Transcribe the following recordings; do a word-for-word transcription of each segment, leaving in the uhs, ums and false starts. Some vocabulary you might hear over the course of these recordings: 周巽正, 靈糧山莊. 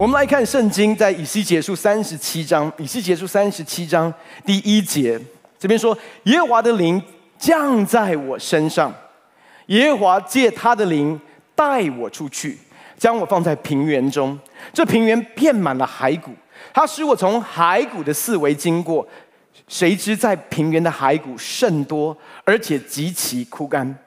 我们来看圣经，在以西结书三十七章，以西结书三十七章第一节，这边说：耶和华的灵降在我身上，耶和华借他的灵带我出去，将我放在平原中，这平原遍满了骸骨，他使我从骸骨的四围经过。谁知在平原的骸骨甚多，而且极其枯干。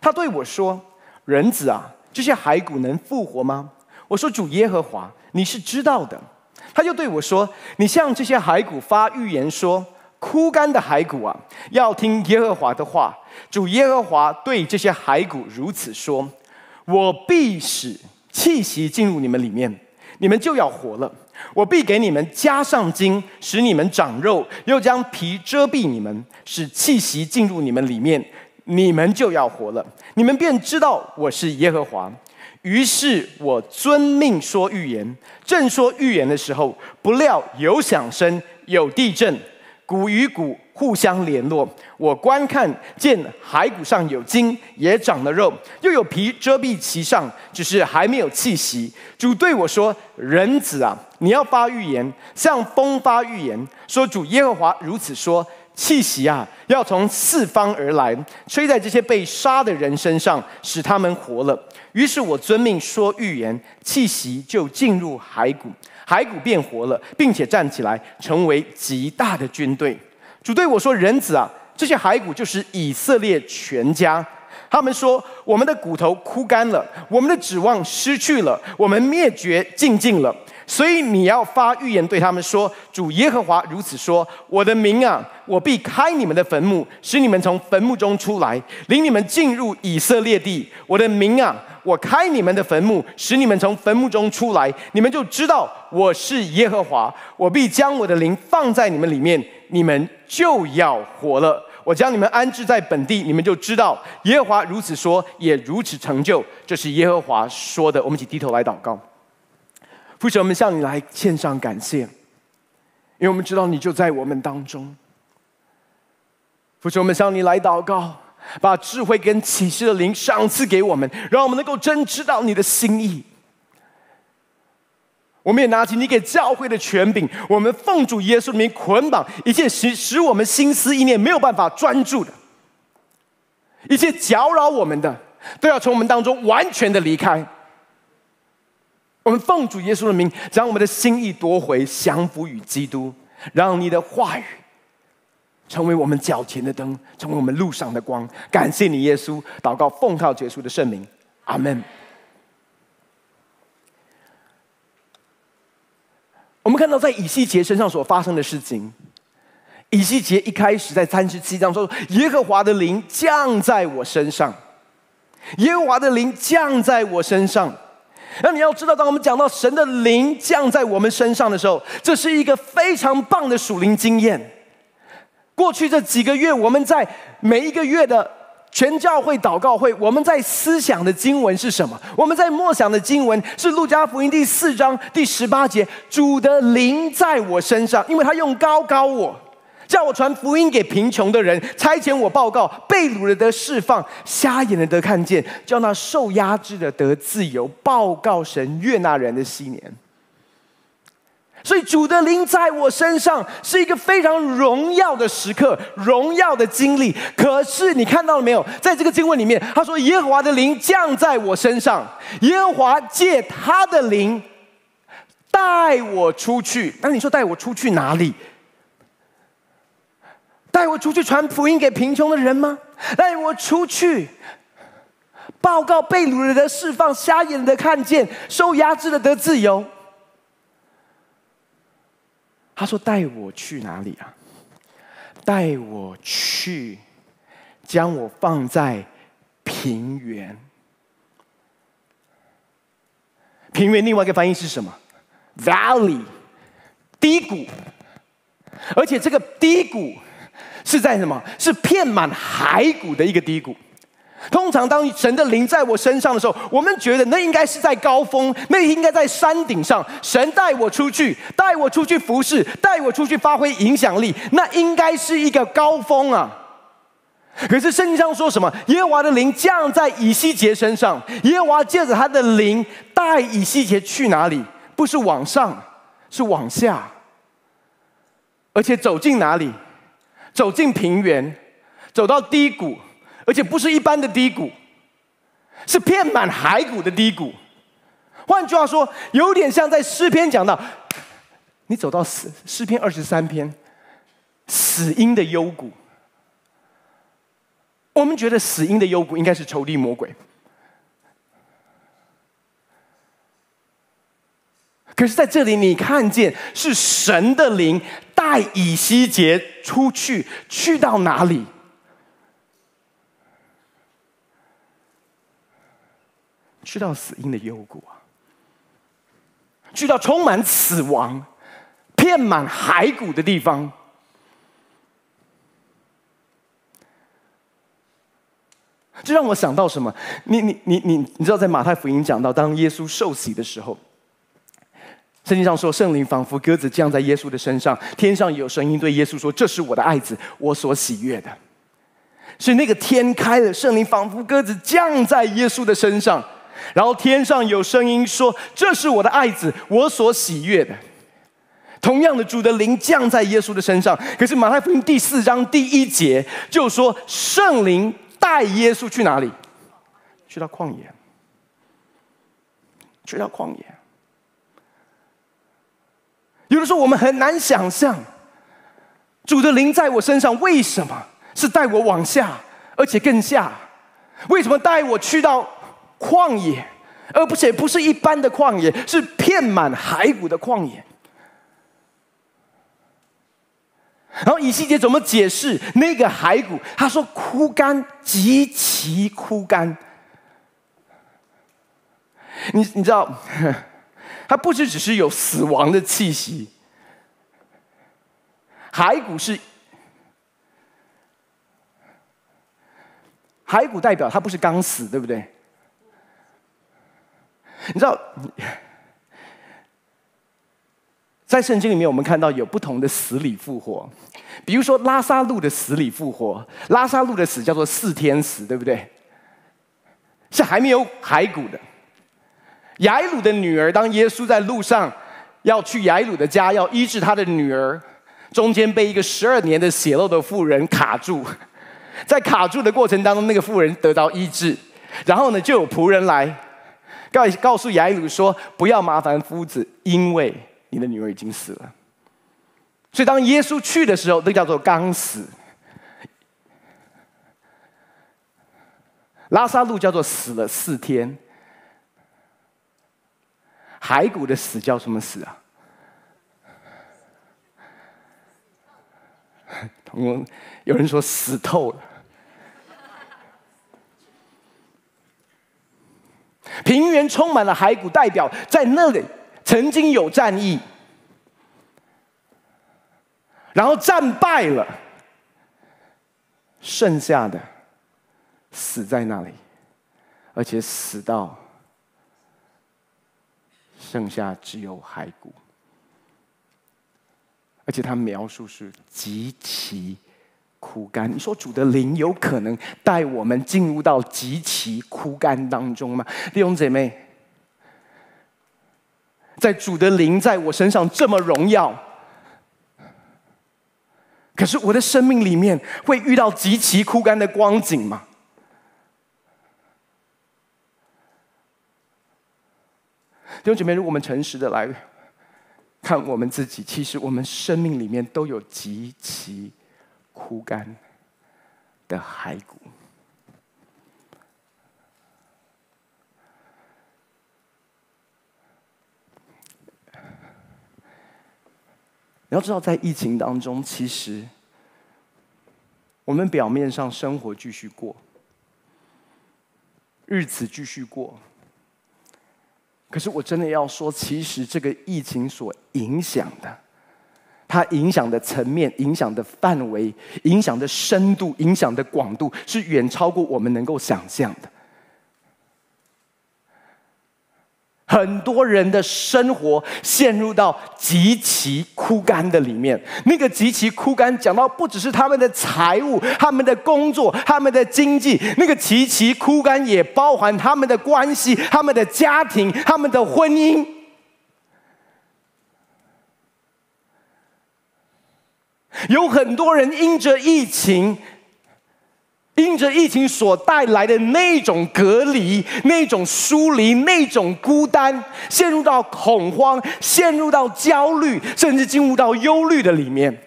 他对我说：人子啊，这些骸骨能复活吗？我说：主耶和华，你是知道的。他又对我说：你向这些骸骨发预言说，枯干的骸骨啊，要听耶和华的话。主耶和华对这些骸骨如此说：我必使气息进入你们里面，你们就要活了。我必给你们加上筋，使你们长肉，又将皮遮蔽你们，使气息进入你们里面，你们就要活了。你们便知道我是耶和华。于是我遵命说预言，正说预言的时候，不料有响声，有地震，骨与骨互相联络。我观看，见骸骨上有筋，也长了肉，又有皮遮蔽其上，只是还没有气息。主对我说：人子啊，你要发预言，向风发预言，说主耶和华如此说：气息啊，要从四方而来，吹在这些被杀的人身上，使他们活了。于是我遵命说预言，气息就进入骸骨，骸骨变活了，并且站起来，成为极大的军队。主对我说：人子啊，这些骸骨就是以色列全家。他们说：我们的骨头枯干了，我们的指望失去了，我们灭绝尽尽了。所以你要发预言对他们说：主耶和华如此说，我的民啊，我必开你们的坟墓，使你们从坟墓中出来，领你们进入以色列地。我的民啊，我开你们的坟墓，使你们从坟墓中出来，你们就知道我是耶和华。我必将我的灵放在你们里面，你们就要活了。我将你们安置在本地，你们就知道耶和华如此说，也如此成就。这是耶和华说的。我们一起低头来祷告。父神，我们向你来献上感谢，因为我们知道你就在我们当中。父神，我们向你来祷告，把智慧跟启示的灵赏赐给我们，让我们能够真知道你的心意。我们也拿起你给教会的权柄，我们奉主耶稣的名捆绑一切使使我们心思意念没有办法专注的，一切搅扰我们的，都要从我们当中完全的离开。我们奉主耶稣的名，将我们的心意夺回，降服于基督，让你的话语成为我们脚前的灯，成为我们路上的光。感谢你，耶稣，祷告奉靠耶稣的圣名，阿们。我们看到在以西结身上所发生的事情。以西结一开始在三十七章说：“耶和华的灵降在我身上，耶和华的灵降在我身上。”那你要知道，当我们讲到神的灵降在我们身上的时候，这是一个非常棒的属灵经验。过去这几个月，我们在每一个月的全教会祷告会，我们在思想的经文是什么？我们在默想的经文是路加福音第四章第十八节：主的灵在我身上，因为他用膏膏我，叫我传福音给贫穷的人，差遣我报告被掳的得释放，瞎眼的得看见，叫那受压制的得自由，报告神悦纳人的禧年。所以主的灵在我身上是一个非常荣耀的时刻，荣耀的经历。可是你看到了没有，在这个经文里面他说：耶和华的灵降在我身上，耶和华借他的灵带我出去。那你说带我出去哪里？带我出去传福音给贫穷的人吗？带我出去报告被掳的得释放，瞎眼的看见，受压制的得自由。他说：带我去哪里啊？带我去将我放在平原。平原另外一个翻译是什么？ Valley， 低谷。而且这个低谷是在什么？是遍满骸骨的一个低谷。通常当神的灵在我身上的时候，我们觉得那应该是在高峰，那应该在山顶上。神带我出去，带我出去服侍，带我出去发挥影响力，那应该是一个高峰啊。可是圣经上说什么？耶和华的灵降在以西结身上，耶和华借着他的灵带以西结去哪里？不是往上，是往下。而且走进哪里？走进平原，走到低谷，而且不是一般的低谷，是遍满骸骨的低谷。换句话说，有点像在诗篇讲到，你走到诗诗篇二十三篇，死荫的幽谷。我们觉得死荫的幽谷应该是仇敌魔鬼。 可是，在这里你看见是神的灵带以西结出去，去到哪里？去到死荫的幽谷啊！去到充满死亡、遍满骸骨的地方。这让我想到什么？你、你、你、你，你知道，在马太福音讲到，当耶稣受洗的时候。 圣经上说，圣灵仿佛鸽子降在耶稣的身上，天上有声音对耶稣说：“这是我的爱子，我所喜悦的。”是那个天开了，圣灵仿佛鸽子降在耶稣的身上，然后天上有声音说：“这是我的爱子，我所喜悦的。”同样的，主的灵降在耶稣的身上。可是马太福音第四章第一节就说，圣灵带耶稣去哪里？去到旷野，去到旷野。 有的时候我们很难想象，主的灵在我身上为什么是带我往下，而且更下？为什么带我去到旷野，而且不是一般的旷野，是遍满骸骨的旷野？然后以西结怎么解释那个骸骨？他说枯干，极其枯干。你你知道？ 它不是只是有死亡的气息，骸骨是骸骨代表它不是刚死，对不对？你知道，在圣经里面我们看到有不同的死里复活，比如说拉撒路的死里复活，拉撒路的死叫做四天死，对不对？是还没有骸骨的。 雅鲁的女儿，当耶稣在路上要去雅鲁的家，要医治他的女儿，中间被一个十二年的血漏的妇人卡住，在卡住的过程当中，那个妇人得到医治。然后呢，就有仆人来告告诉雅鲁说：“不要麻烦夫子，因为你的女儿已经死了。”所以当耶稣去的时候，那叫做刚死。拉撒路叫做死了四天。 骸骨的死叫什么死啊？我有人说死透了。平原充满了骸骨，代表在那里曾经有战役，然后战败了，剩下的死在那里，而且死到。 剩下只有骸骨，而且他描述是极其枯干。你说主的灵有可能带我们进入到极其枯干当中吗？弟兄姐妹，在主的灵在我身上这么荣耀，可是我的生命里面会遇到极其枯干的光景吗？ 弟兄姐妹，如果我们诚实的来看我们自己，其实我们生命里面都有极其枯干的骸骨。你要知道，在疫情当中，其实我们表面上生活继续过，日子继续过。 可是我真的要说，其实这个疫情所影响的，它影响的层面、影响的范围、影响的深度、影响的广度，是远超过我们能够想象的。很多人的生活陷入到极其枯干的里面，那个极其枯干，讲到不只是他们的财务、他们的工作、他们的经济，那个极其枯干也包含他们的关系、他们的家庭、他们的婚姻。有很多人因着疫情，因着疫情所带来的那种隔离、那种疏离、那种孤单，陷入到恐慌，陷入到焦虑，甚至进入到忧虑的里面。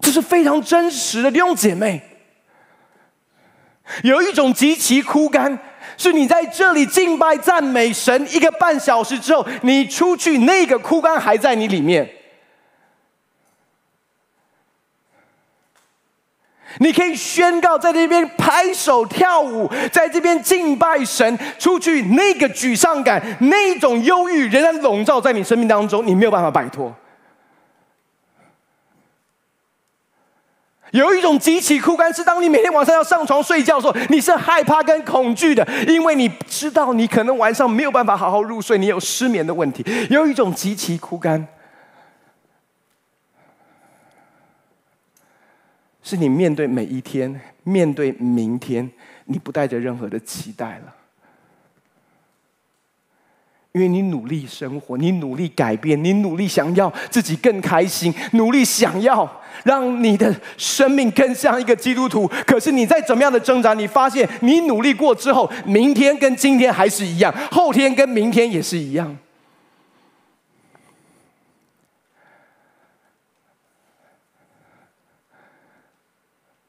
这是非常真实的，弟兄姐妹。有一种极其枯干，是你在这里敬拜赞美神一个半小时之后，你出去那个枯干还在你里面。 你可以宣告，在这边拍手跳舞，在这边敬拜神，出去那个沮丧感、那种忧郁，仍然笼罩在你生命当中，你没有办法摆脱。有一种极其枯干，是当你每天晚上要上床睡觉的时候，你是害怕跟恐惧的，因为你知道你可能晚上没有办法好好入睡，你有失眠的问题。有一种极其枯干。 是你面对每一天，面对明天，你不带着任何的期待了，因为你努力生活，你努力改变，你努力想要自己更开心，努力想要让你的生命更像一个基督徒。可是你再怎么样的挣扎，你发现你努力过之后，明天跟今天还是一样，后天跟明天也是一样。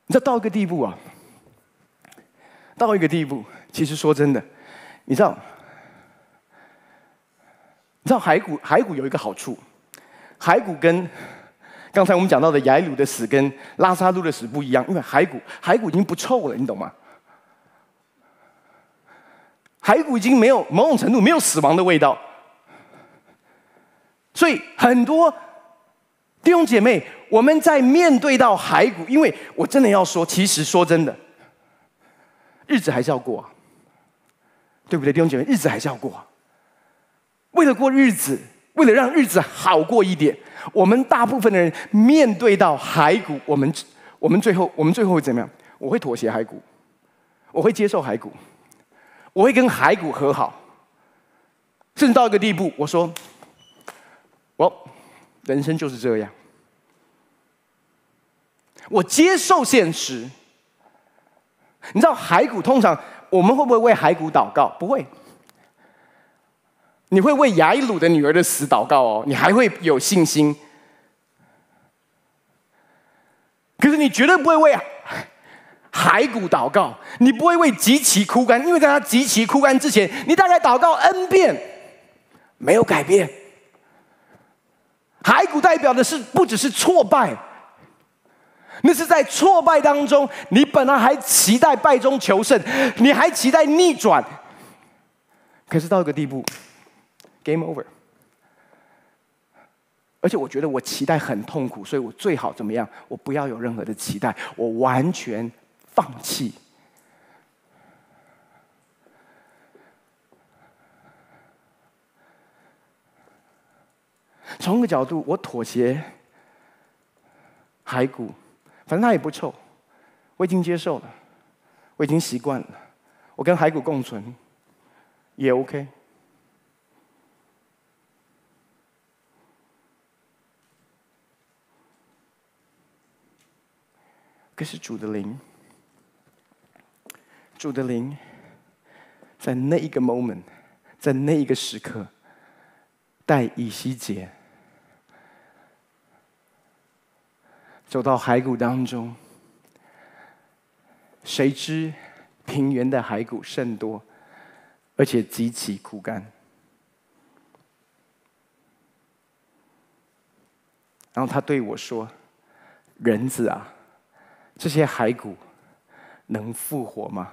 你知道到一个地步啊，到一个地步，其实说真的，你知道，你知道海谷海谷有一个好处，海谷跟刚才我们讲到的雅鲁的死跟拉萨路的死不一样，因为海谷海谷已经不臭了，你懂吗？海谷已经没有某种程度没有死亡的味道，所以很多。 弟兄姐妹，我们在面对到海谷，因为我真的要说，其实说真的，日子还是要过啊，对不对？弟兄姐妹，日子还是要过啊。为了过日子，为了让日子好过一点，我们大部分的人面对到海谷，我们我们最后我们最后会怎么样？我会妥协海谷，我会接受海谷，我会跟海谷和好，甚至到一个地步，我说，我。 人生就是这样，我接受现实。你知道海谷通常我们会不会为海谷祷告？不会。你会为雅鲁的女儿的死祷告哦，你还会有信心。可是你绝对不会为海谷祷告，你不会为极其枯干，因为在他极其枯干之前，你大概祷告 N 遍，没有改变。 骸骨代表的是不只是挫败，那是在挫败当中，你本来还期待败中求胜，你还期待逆转，可是到一个地步 ，game over。而且我觉得我期待很痛苦，所以我最好怎么样？我不要有任何的期待，我完全放弃。从一个角度，我妥协骸骨，反正它也不臭，我已经接受了，我已经习惯了，我跟骸骨共存也 OK。可是主的灵，主的灵，在那一个 moment， 在那一个时刻，带以西结。 走到海谷当中，谁知平原的海谷甚多，而且极其枯干。然后他对我说：“人子啊，这些海谷能复活吗？”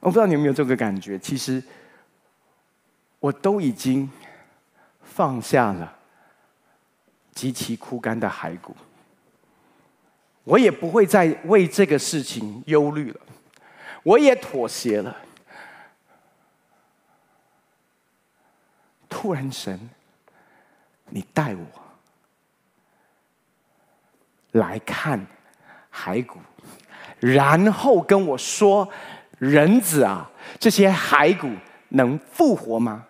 我不知道你有没有这个感觉，其实我都已经。 放下了极其枯干的骸骨，我也不会再为这个事情忧虑了，我也妥协了。突然，神，你带我来看骸骨，然后跟我说人子啊，这些骸骨能复活吗？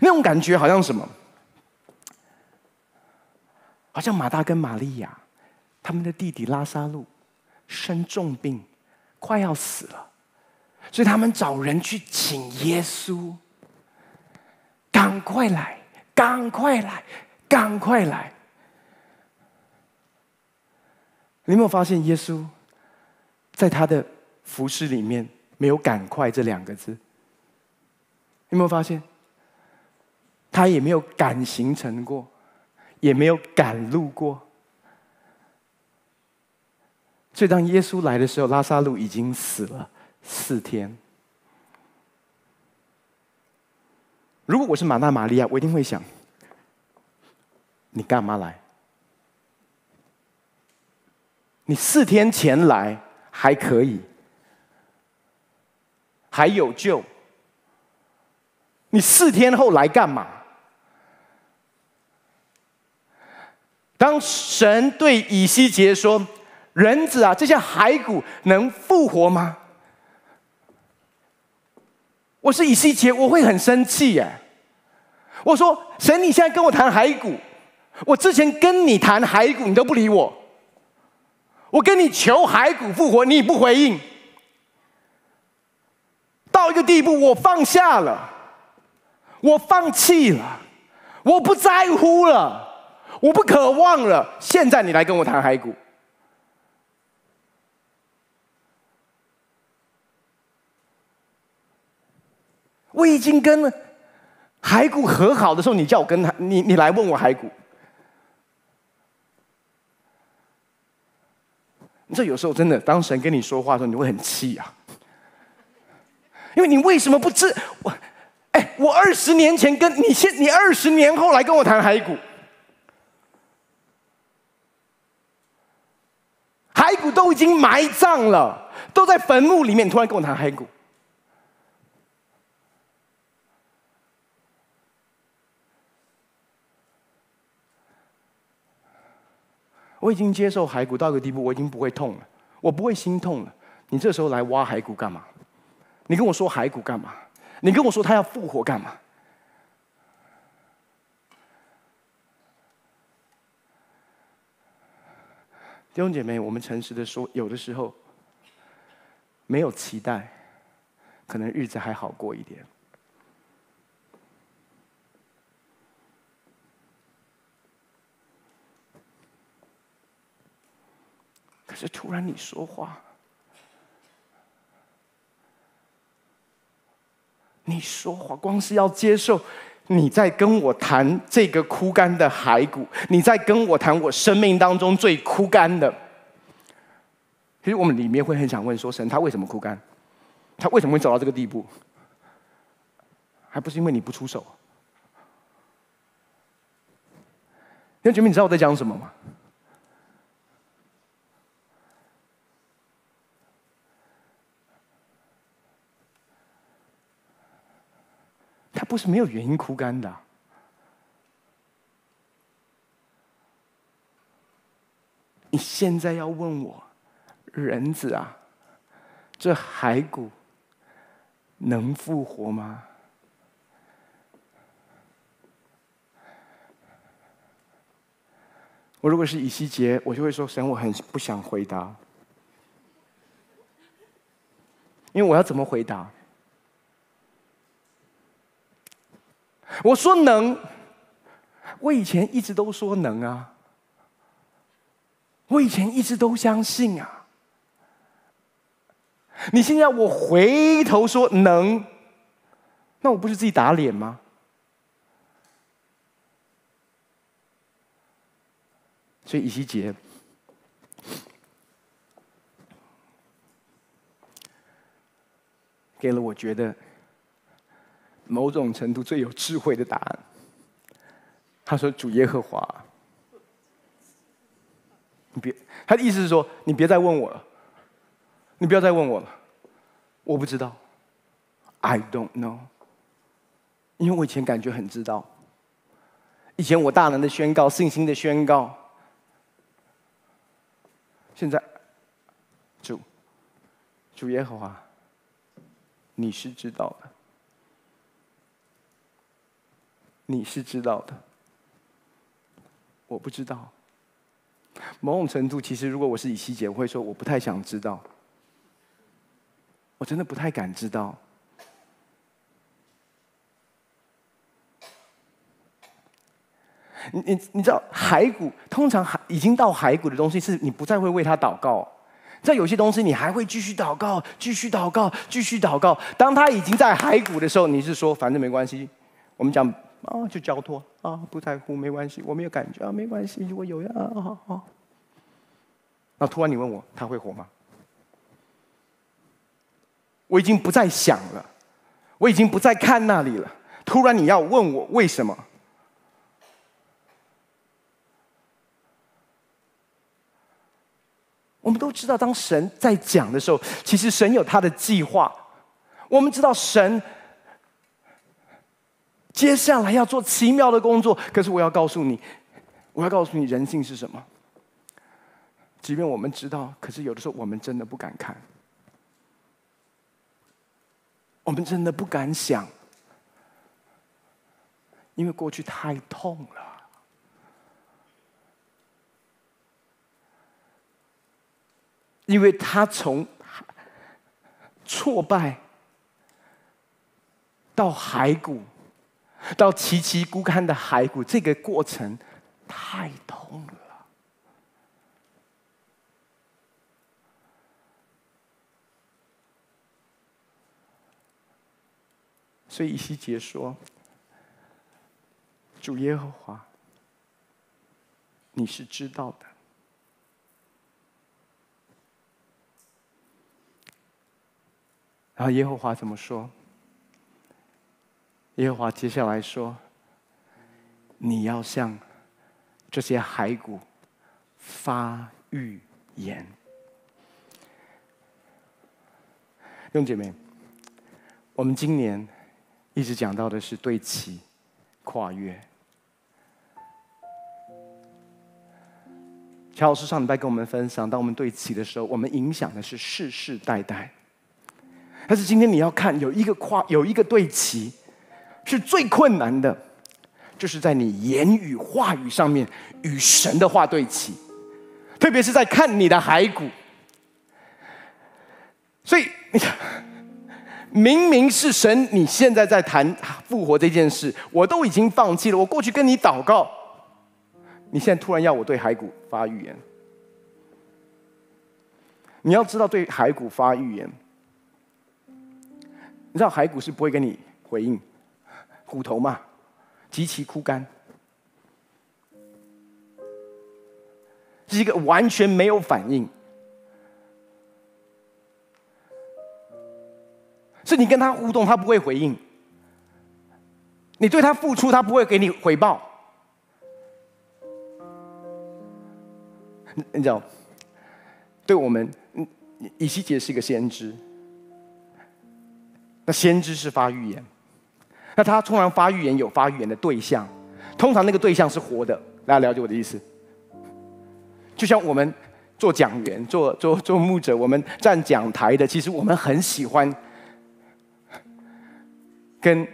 那种感觉好像什么？好像马大跟玛利亚，他们的弟弟拉撒路生重病，快要死了，所以他们找人去请耶稣，赶快来，赶快来，赶快来。 你有没有发现，耶稣在他的服事里面没有“赶快”这两个字？你有没有发现，他也没有赶行程过，也没有赶路过。所以，当耶稣来的时候，拉撒路已经死了四天。如果我是马大、玛利亚，我一定会想：你干嘛来？ 你四天前来还可以，还有救。你四天后来干嘛？当神对以西结说：“人子啊，这些骸骨能复活吗？”我是以西结，我会很生气耶。我说：“神，你现在跟我谈骸骨，我之前跟你谈骸骨，你都不理我。” 我跟你求骸骨复活，你不回应。到一个地步，我放下了，我放弃了，我不在乎了，我不渴望了。现在你来跟我谈骸骨，我已经跟骸骨和好的时候，你叫我跟他，你你来问我骸骨。 这有时候真的，当神跟你说话的时候，你会很气啊，因为你为什么不知我？哎，我二十年前跟你现，你二十年后来跟我谈骸骨，骸骨都已经埋葬了，都在坟墓里面，你突然跟我谈骸骨，我已经接受骸骨到一个地步，我已经不会痛了，我不会心痛了。你这时候来挖骸骨干嘛？你跟我说骸骨干嘛？你跟我说他要复活干嘛？弟兄姐妹，我们诚实的说，有的时候没有期待，可能日子还好过一点。 可是突然你说话，你说话，光是要接受你在跟我谈这个枯干的骸骨，你在跟我谈我生命当中最枯干的。其实我们里面会很想问说：神，他为什么枯干？他为什么会走到这个地步？还不是因为你不出手？那姐妹，你知道我在讲什么吗？ 它不是没有原因枯干的、啊，你现在要问我，人子啊，这骸骨能复活吗？我如果是以西结，我就会说神，我很不想回答，因为我要怎么回答？ 我说能，我以前一直都说能啊，我以前一直都相信啊。你现在我回头说能，那我不是自己打脸吗？所以以西结，给了我觉得。 某种程度最有智慧的答案。他说：“主耶和华，你别。”他的意思是说：“你别再问我了，你不要再问我了，我不知道 ，I don't know。”因为我以前感觉很知道，以前我大能的宣告、信心的宣告，现在，主，主耶和华，你是知道的，你是知道的，我不知道。某种程度，其实如果我是以西结，我会说我不太想知道，我真的不太敢知道。你你你知道，骸骨通常已经到骸骨的东西，是你不再会为它祷告。在有些东西，你还会继续祷告，继续祷告，继续祷告。当它已经在骸骨的时候，你是说反正没关系。我们讲啊，就交托啊，不在乎，没关系，我没有感觉啊，没关系，我有呀啊啊啊。那突然你问我，他会活吗？我已经不再想了，我已经不再看那里了。突然你要问我为什么？我们都知道，当神在讲的时候，其实神有他的计划。我们知道神接下来要做奇妙的工作。可是我要告诉你，我要告诉你，人性是什么？即便我们知道，可是有的时候我们真的不敢看，我们真的不敢想，因为过去太痛了。因为他从挫败到骸骨，到奇奇孤干的骸骨，这个过程太痛了。所以以西结说：“主耶和华，你是知道的。”然后耶和华怎么说？耶和华接下来说：“你要向这些骸骨发预言。”弟兄姐妹，我们今年一直讲到的是对齐、跨越。乔老师上礼拜跟我们分享，当我们对齐的时候，我们影响的是世世代代。但是今天你要看，有一个跨，有一个对齐，是最困难的，就是在你言语、话语上面与神的话对齐，特别是在看你的骸骨。所以，明明是神，你现在在谈复活这件事，我都已经放弃了。我过去跟你祷告，你现在突然要我对骸骨发预言。你要知道，对骸骨发预言。你知道骸骨是不会跟你回应，骨头嘛，极其枯干，是一个完全没有反应。是你跟他互动，他不会回应；你对他付出，他不会给你回报。你知道，对我们，以西结是一个先知。那先知是发预言，那他通常发预言有发预言的对象，通常那个对象是活的。大家了解我的意思？就像我们做讲员、做做做牧者，我们站讲台的，其实我们很喜欢跟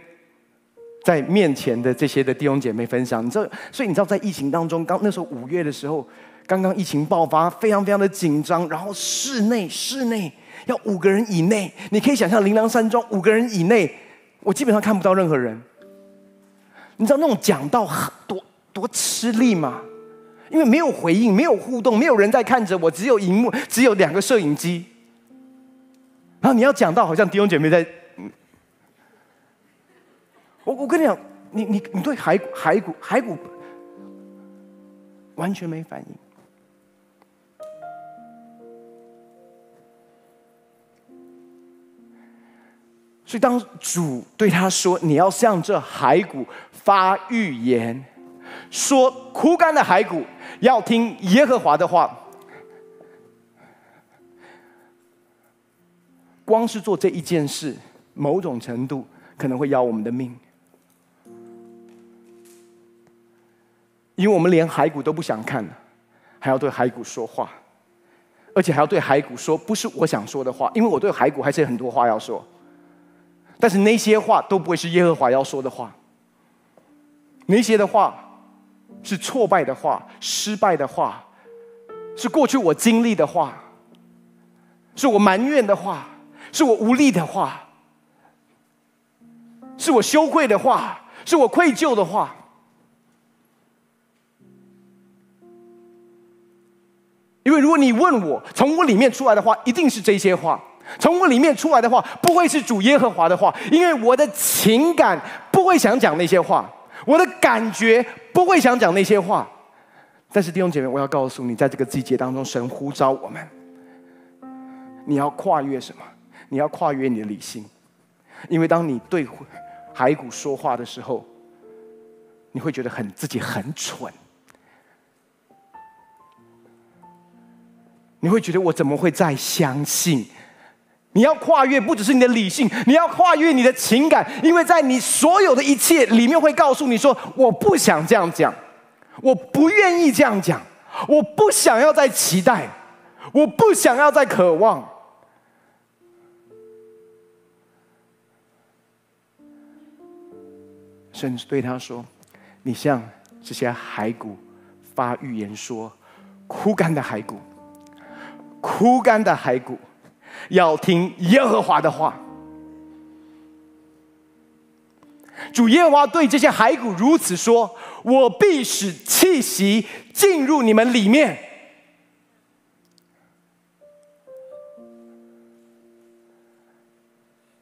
在面前的这些的弟兄姐妹分享。你知道，所以你知道，在疫情当中，刚那时候五月的时候，刚刚疫情爆发，非常非常的紧张，然后室内室内。要五个人以内，你可以想象琳琅山庄五个人以内，我基本上看不到任何人。你知道那种讲道多多吃力吗？因为没有回应，没有互动，没有人在看着我，只有荧幕，只有两个摄影机。然后你要讲道，好像弟兄姐妹在……我我跟你讲，你你你对骸骨骸骨骸骨完全没反应。所以，当主对他说：“你要向这骸骨发预言，说枯干的骸骨要听耶和华的话。”光是做这一件事，某种程度可能会要我们的命，因为我们连骸骨都不想看了，还要对骸骨说话。而且还要对骸骨说不是我想说的话，因为我对骸骨还是有很多话要说。但是那些话都不会是耶和华要说的话，那些的话是挫败的话、失败的话，是过去我经历的话，是我埋怨的话，是我无力的话，是我羞愧的话，是我愧疚的话。因为如果你问我，从我里面出来的话，一定是这些话。从我里面出来的话，不会是主耶和华的话，因为我的情感不会想讲那些话，我的感觉不会想讲那些话。但是弟兄姐妹，我要告诉你，在这个季节当中，神呼召我们，你要跨越什么？你要跨越你的理性，因为当你对骸骨说话的时候，你会觉得很自己很蠢。你会觉得我怎么会再相信？你要跨越不只是你的理性，你要跨越你的情感，因为在你所有的一切里面会告诉你说，我不想这样讲，我不愿意这样讲，我不想要再期待，我不想要再渴望。甚至对他说，你向这些骸骨发预言说，枯干的骸骨，枯干的骸骨要听耶和华的话。主耶和华对这些骸骨如此说，我必使气息进入你们里面。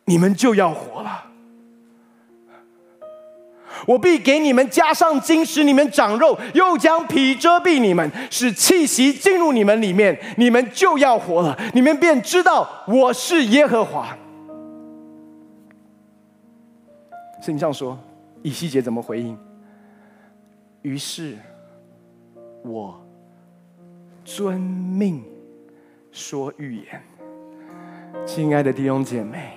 你们就要活了。我必给你们加上筋，使你们长肉，又将皮遮蔽你们，使气息进入你们里面，你们就要活了，你们便知道我是耶和华。圣经上说，以西结怎么回应？于是我遵命说预言。亲爱的弟兄姐妹，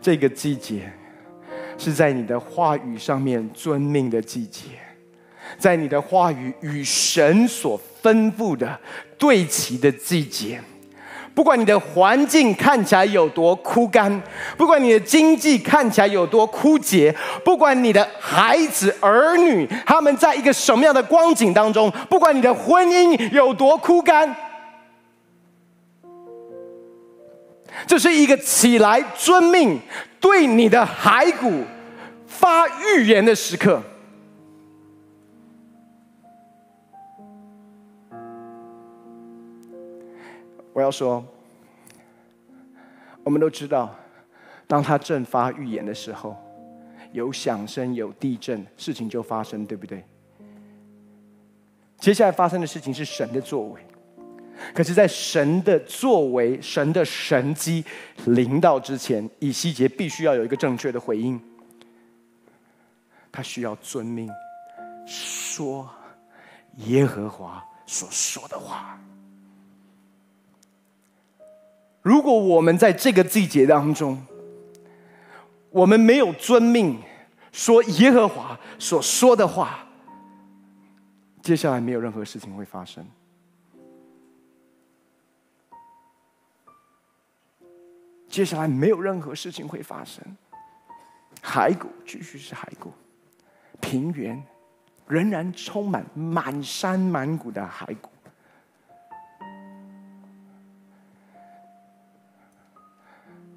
这个季节是在你的话语上面遵命的季节，在你的话语与神所吩咐的对齐的季节。不管你的环境看起来有多枯干，不管你的经济看起来有多枯竭，不管你的孩子儿女他们在一个什么样的光景当中，不管你的婚姻有多枯干，这是一个起来遵命对你的骸骨发预言的时刻。我要说，我们都知道，当他正发预言的时候，有响声，有地震，事情就发生，对不对？接下来发生的事情是神的作为，可是在神的作为、神的神迹临到之前，以西结必须要有一个正确的回应，他需要遵命说耶和华所说的话。如果我们在这个季节当中，我们没有遵命说耶和华所说的话，接下来没有任何事情会发生。接下来没有任何事情会发生，骸骨继续是骸骨，平原仍然充满满山满谷的骸骨。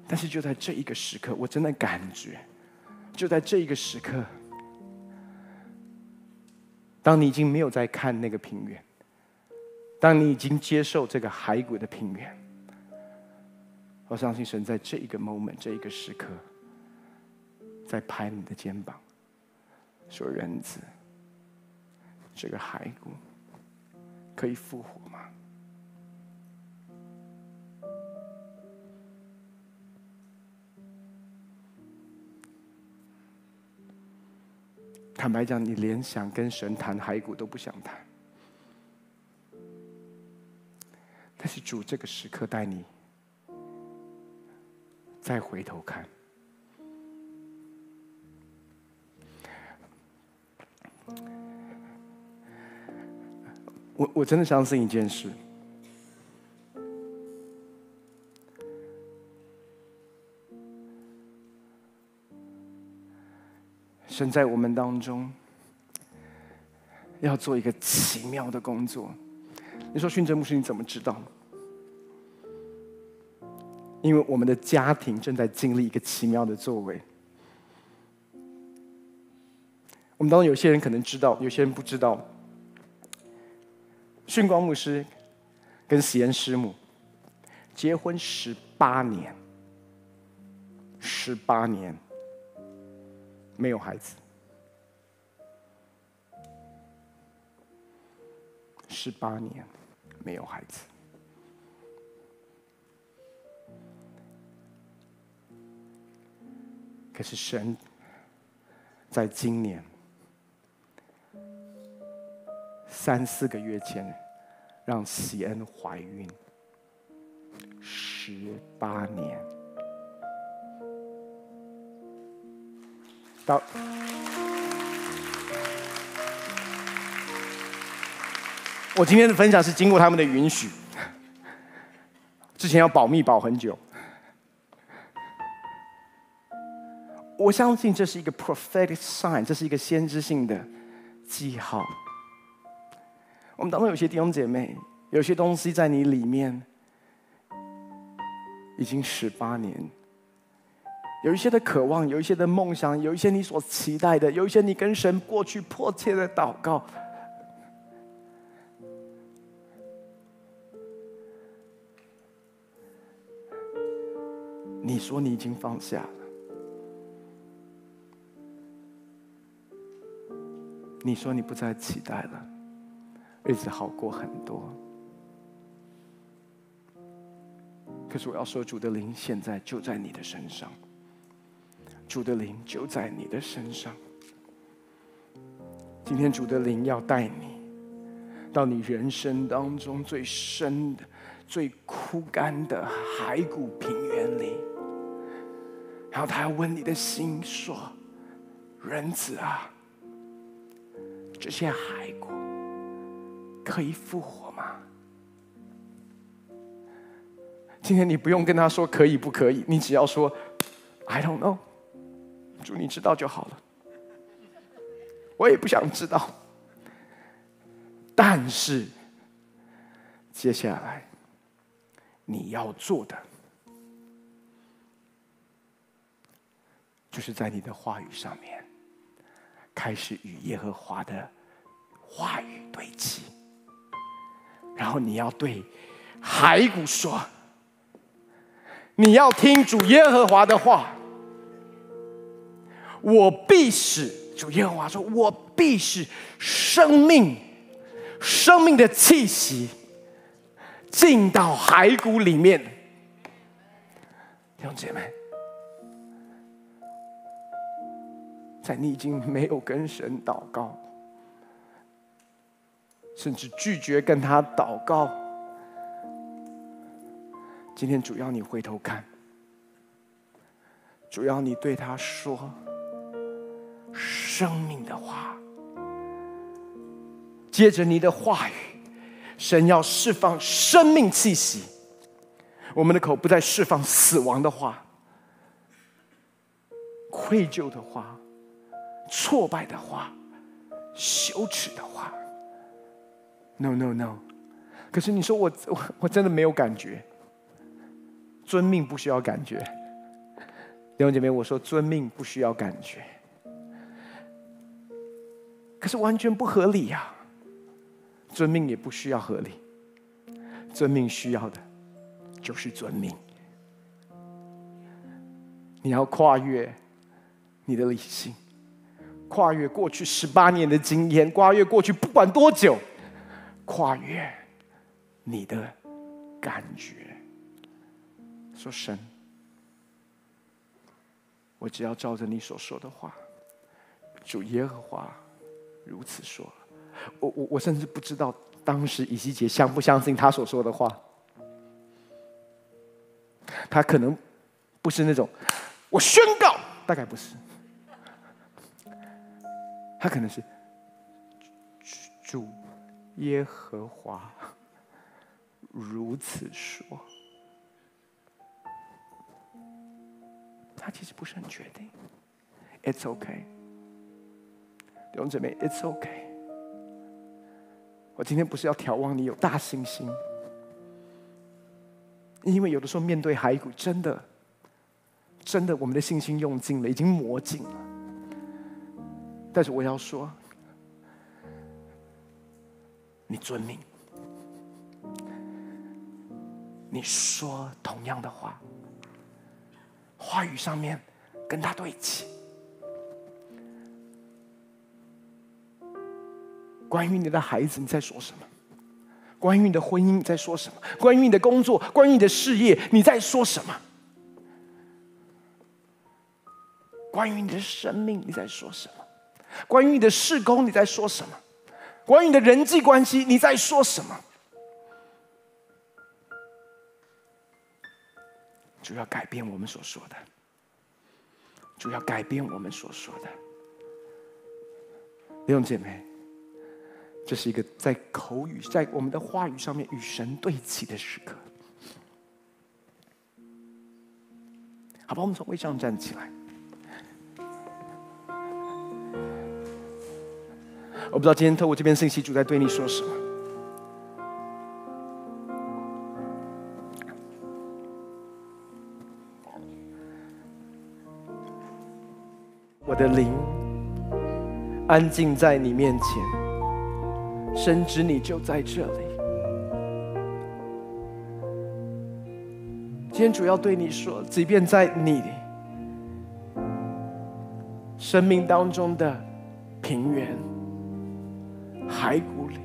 但是就在这一个时刻，我真的感觉，就在这一个时刻，当你已经没有在看那个平原，当你已经接受这个骸骨的平原，我相信神在这一个 moment 这一个时刻在拍你的肩膀说，人子，这个骸骨可以复活吗？坦白讲，你连想跟神谈骸骨都不想谈，但是主这个时刻带你再回头看。我我真的相信一件事，神在我们当中要做一个奇妙的工作。你说训政牧师你怎么知道？因为我们的家庭正在经历一个奇妙的作为。我们当中有些人可能知道，有些人不知道。训光牧师跟喜恩师母结婚十八年，十八年没有孩子，十八年没有孩子。可是神在今年三四个月前，让喜恩怀孕，十八年。到我今天的分享是经过他们的允许，之前要保密保很久。我相信这是一个 prophetic sign， 这是一个先知性的记号。我们当中有些弟兄姐妹，有些东西在你里面已经十八年，有一些的渴望，有一些的梦想，有一些你所期待的，有一些你跟神过去迫切的祷告。你说你已经放下了。你说你不再期待了，日子好过很多。可是我要说，主的灵现在就在你的身上，主的灵就在你的身上。今天主的灵要带你到你人生当中最深的、最枯干的海谷平原里，然后他要问你的心说：“人子啊，这些海谷可以复活吗？”今天你不用跟他说可以不可以，你只要说 I don't know， 主你知道就好了，我也不想知道。但是接下来你要做的，就是在你的话语上面开始与耶和华的话语对齐，然后你要对海谷说，你要听主耶和华的话，我必使，主耶和华说，我必使生命生命的气息进到海谷里面。弟兄姐妹，在你已经没有跟神祷告，甚至拒绝跟他祷告，今天主要你回头看，主要你对他说生命的话。接着你的话语，神要释放生命气息，我们的口不再释放死亡的话、愧疚的话、挫败的话、羞耻的话。 No no no， 可是你说我 我, 我真的没有感觉。遵命不需要感觉，弟兄姐妹，我说遵命不需要感觉，可是完全不合理呀、啊！遵命也不需要合理，遵命需要的就是遵命。你要跨越你的理性，跨越过去十八年的经验，跨越过去不管多久，跨越你的感觉。说神，我只要照着你所说的话，主耶和华如此说。我我我甚至不知道当时以西结相不相信他所说的话，他可能不是那种我宣告，大概不是。他可能是主耶和华如此说，他其实不是很确定。 It's okay，弟兄姐妹 ，It's OK。我今天不是要眺望你有大信心，因为有的时候面对海谷，真的，真的，我们的信心用尽了，已经磨尽了。但是我要说，你遵命，你说同样的话，话语上面跟他对齐。关于你的孩子，你在说什么？关于你的婚姻，你在说什么？关于你的工作，关于你的事业，你在说什么？关于你的生命，你在说什么？关于你的事工，你在说什么？关于你的人际关系，你在说什么？主要改变我们所说的，主要改变我们所说的。弟兄姐妹，这是一个在口语，在我们的话语上面与神对齐的时刻。好吧，我们从位上站起来。我不知道今天透过这篇信息，主在对你说什么。我的灵安静在你面前，深知你就在这里。今天主要对你说，即便在你生命当中的平原海谷里，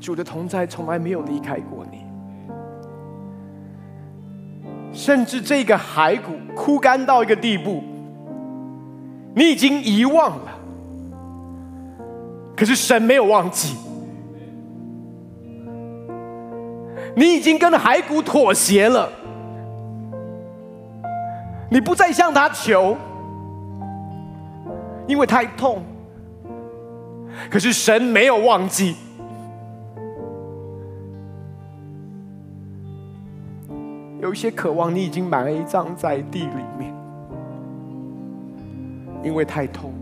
主的同在从来没有离开过你，甚至这个海谷枯干到一个地步，你已经遗忘了，可是神没有忘记你，已经跟海谷妥协了，你不再向他求，因为太痛，可是神没有忘记。有一些渴望你已经埋葬在地里面，因为太痛，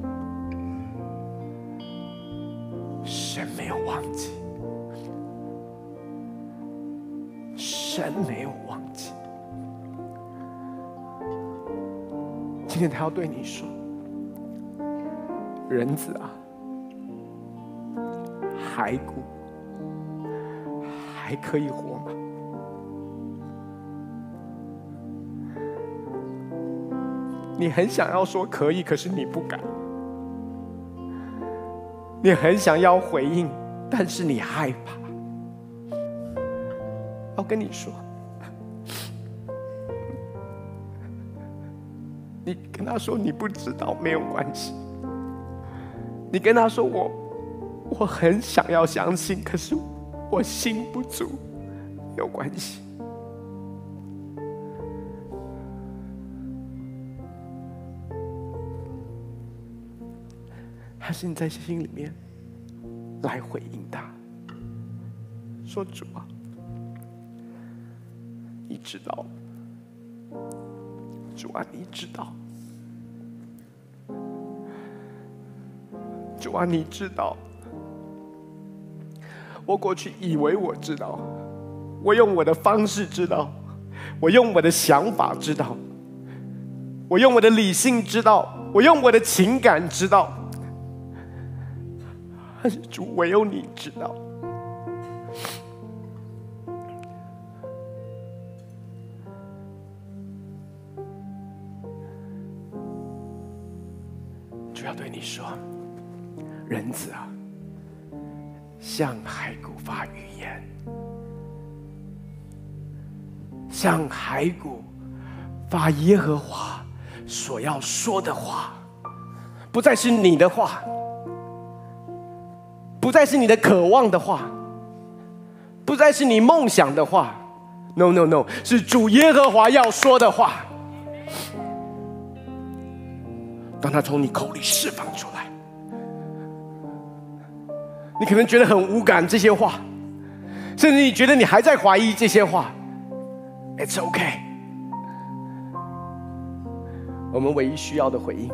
神没有忘记，神没有忘记。今天他要对你说，人子啊，骸骨还可以活吗？你很想要说可以，可是你不敢。你很想要回应，但是你害怕。我跟你说，你跟他说你不知道，没有关系。你跟他说，我我很想要相信，可是我心不足，有关系。还是你在心里面来回应他，说主啊，你知道，主啊，你知道。主啊，你知道，我过去以为我知道，我用我的方式知道，我用我的想法知道，我用我的理性知道，我用我的情感知道，但是主，唯有你知道。主要对你说，人子啊，向海谷发预言，向海谷发耶和华所要说的话，不再是你的话，不再是你的渴望的话，不再是你梦想的话， no no no， 是主耶和华要说的话，当他从你口里释放出来。你可能觉得很无感这些话，甚至你觉得你还在怀疑这些话。 It's OK， 我们唯一需要的回应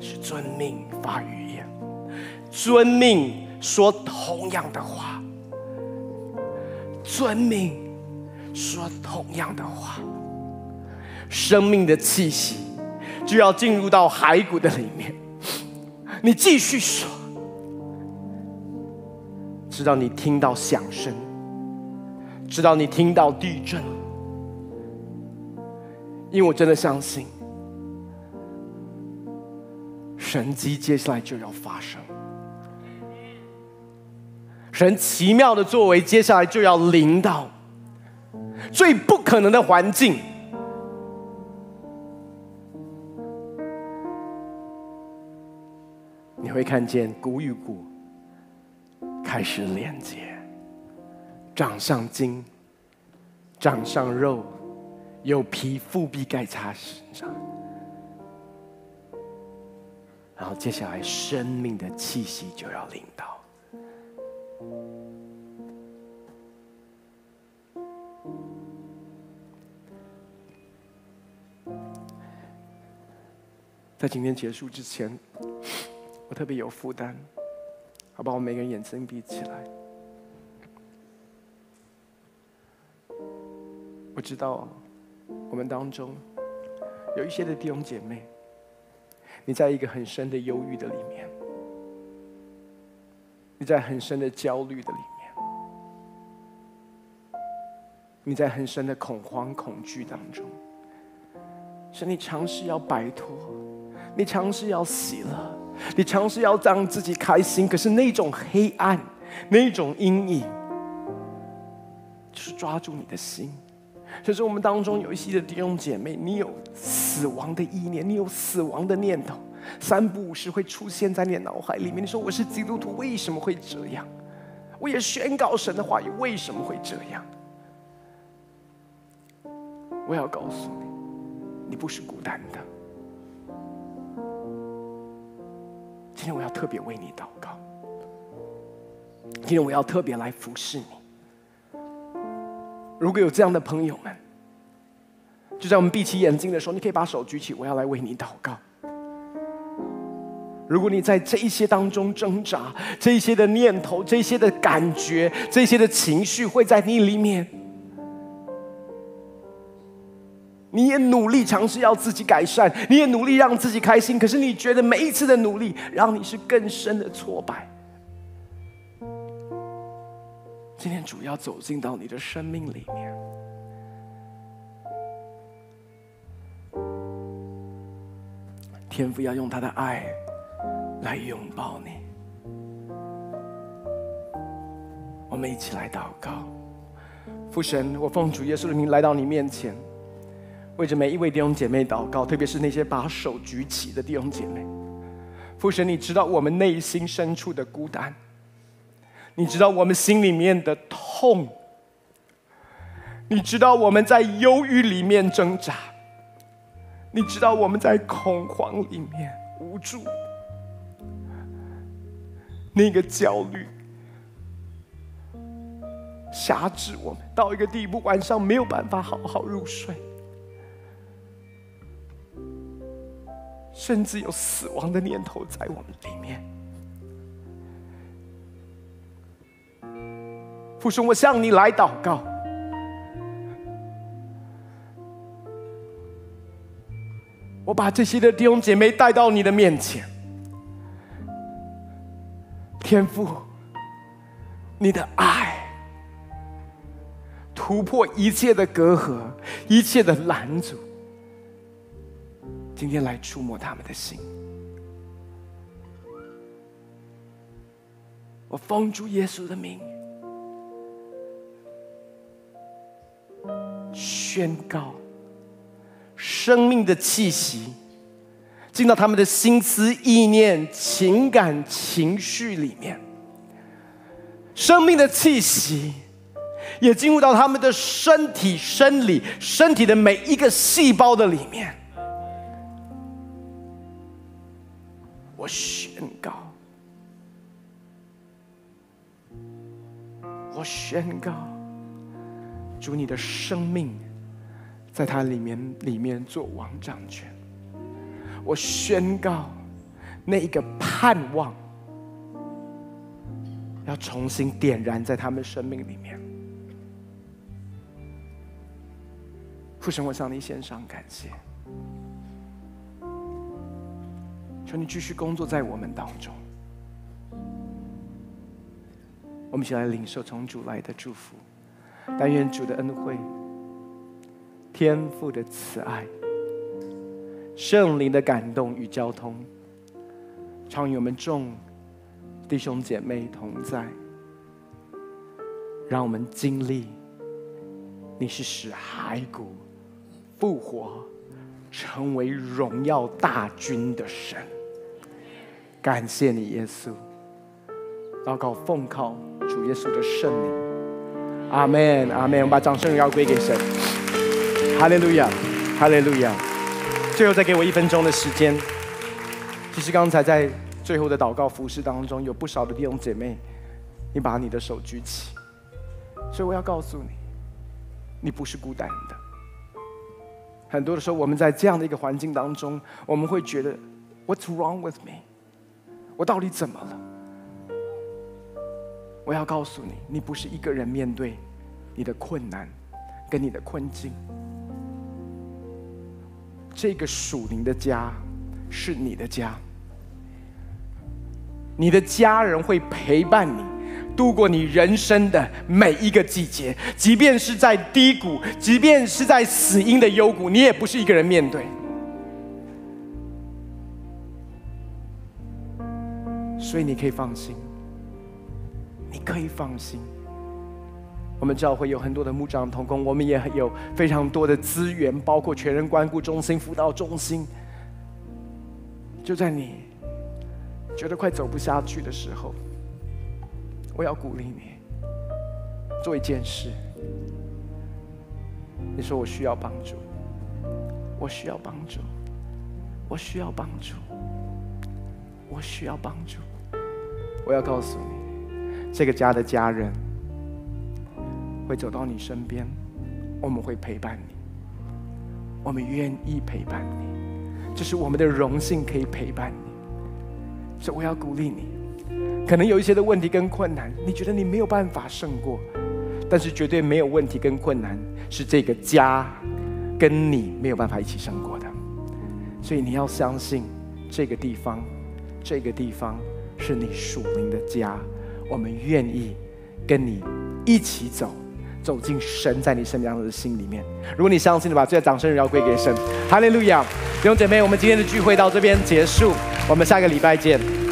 是遵命发语言，遵命说同样的话，遵命说同样的话。生命的气息就要进入到骸骨的里面，你继续说，直到你听到响声，直到你听到地震。因为我真的相信神迹接下来就要发生，神奇妙的作为接下来就要临到最不可能的环境。你会看见骨与骨开始连接，长上筋，长上肉，有皮覆必盖他身上。然后接下来生命的气息就要临到。在今天结束之前，我特别有负担，好不好？我每个人眼睛闭起来。我知道我们当中有一些的弟兄姐妹，你在一个很深的忧郁的里面，你在很深的焦虑的里面，你在很深的恐慌恐惧当中，是你尝试要摆脱，你尝试要喜乐，你尝试要让自己开心，可是那种黑暗，那种阴影，就是抓住你的心。所以我们当中有一些的弟兄姐妹，你有死亡的意念，你有死亡的念头，三不五时会出现在你的脑海里面。你说我是基督徒，为什么会这样？我也宣告神的话语，为什么会这样？我要告诉你，你不是孤单的。今天我要特别为你祷告，今天我要特别来服侍你。如果有这样的朋友们，就在我们闭起眼睛的时候，你可以把手举起，我要来为你祷告。如果你在这一些当中挣扎，这一些的念头，这一些的感觉，这一些的情绪会在你里面，你也努力尝试要自己改善，你也努力让自己开心，可是你觉得每一次的努力让你是更深的挫败。今天主要走进到你的生命里面，天父要用他的爱来拥抱你。我们一起来祷告。父神，我奉主耶稣的名来到你面前，为着每一位弟兄姐妹祷告，特别是那些把手举起的弟兄姐妹。父神，你知道我们内心深处的孤单，你知道我们心里面的痛，你知道我们在忧郁里面挣扎，你知道我们在恐慌里面无助，那个焦虑辖制我们到一个地步，晚上没有办法好好入睡，甚至有死亡的念头在我们里面。父神，我向你来祷告，我把这些的弟兄姐妹带到你的面前。天父，你的爱突破一切的隔阂，一切的拦阻，今天来触摸他们的心。我奉主耶稣的名宣告，生命的气息进到他们的心思意念、情感情绪里面，生命的气息也进入到他们的身体生理身体的每一个细胞的里面。我宣告，我宣告，主你的生命在它里面里面做王掌权。我宣告那一个盼望要重新点燃在他们生命里面。父神，我向你献上感谢，求你继续工作在我们当中。我们一起来领受从主来的祝福，但愿主的恩惠、天父的慈爱、圣灵的感动与交通，常与我们众弟兄姐妹同在，让我们经历你是使骸骨复活成为荣耀大军的神。感谢你耶稣，祷告奉靠主耶稣的圣名，阿们阿们。我们把掌声荣耀归给神，哈利路亚哈利路亚。最后再给我一分钟的时间，其实刚才在最后的祷告服事当中，有不少的弟兄姐妹你把你的手举起，所以我要告诉你，你不是孤单的。很多的时候我们在这样的一个环境当中，我们会觉得 What's wrong with me？ 我到底怎么了？我要告诉你，你不是一个人面对你的困难跟你的困境，这个属灵的家是你的家，你的家人会陪伴你度过你人生的每一个季节，即便是在低谷，即便是在死荫的幽谷，你也不是一个人面对。所以你可以放心，你可以放心。我们教会有很多的牧长同工，我们也有非常多的资源，包括全人关顾中心、辅导中心。就在你觉得快走不下去的时候，我要鼓励你做一件事，你说我需要帮助，我需要帮助，我需要帮助，我需要帮助。我要告诉你，这个家的家人会走到你身边，我们会陪伴你，我们愿意陪伴你，这是我们的荣幸可以陪伴你。所以我要鼓励你，可能有一些的问题跟困难，你觉得你没有办法胜过，但是绝对没有问题跟困难是这个家跟你没有办法一起胜过的。所以你要相信，这个地方这个地方是你属灵的家，我们愿意跟你一起走，走进神在你身上的心里面。如果你相信的，把最大掌声荣耀归给神，哈利路亚。弟兄姐妹，我们今天的聚会到这边结束，我们下个礼拜见。